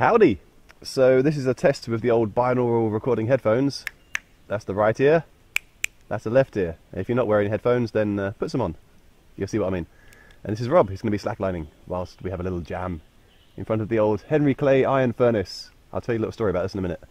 Howdy! So this is a test with the old binaural recording headphones. That's the right ear, that's the left ear. If you're not wearing headphones, then put some on. You'll see what I mean. And this is Rob, who's going to be slacklining whilst we have a little jam in front of the old Henry Clay Iron Furnace. I'll tell you a little story about this in a minute.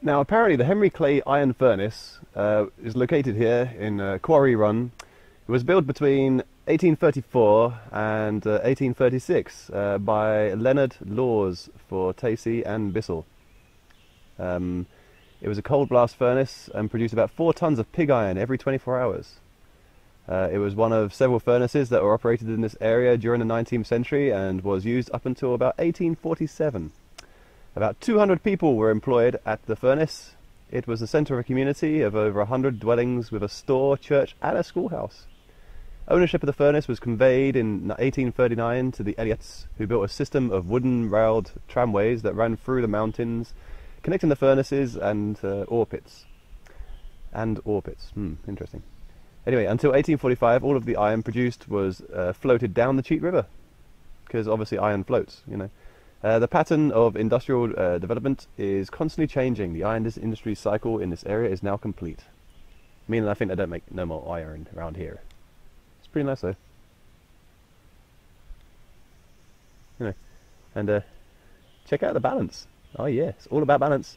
Now apparently the Henry Clay Iron Furnace is located here in Quarry Run. It was built between 1834 and 1836 by Leonard Laws for Tacy and Bissell. It was a cold blast furnace and produced about 4 tons of pig iron every 24 hours. It was one of several furnaces that were operated in this area during the 19th century and was used up until about 1847. About 200 people were employed at the furnace. It was the centre of a community of over 100 dwellings with a store, church and a schoolhouse. Ownership of the furnace was conveyed in 1839 to the Elliots, who built a system of wooden railed tramways that ran through the mountains, connecting the furnaces and ore pits. Interesting. Anyway, until 1845 all of the iron produced was floated down the Cheat River, because obviously iron floats, you know. The pattern of industrial development is constantly changing. The iron industry cycle in this area is now complete. Meaning I think they don't make no more iron around here. It's pretty nice though. Anyway, and check out the balance. Oh yeah, it's all about balance.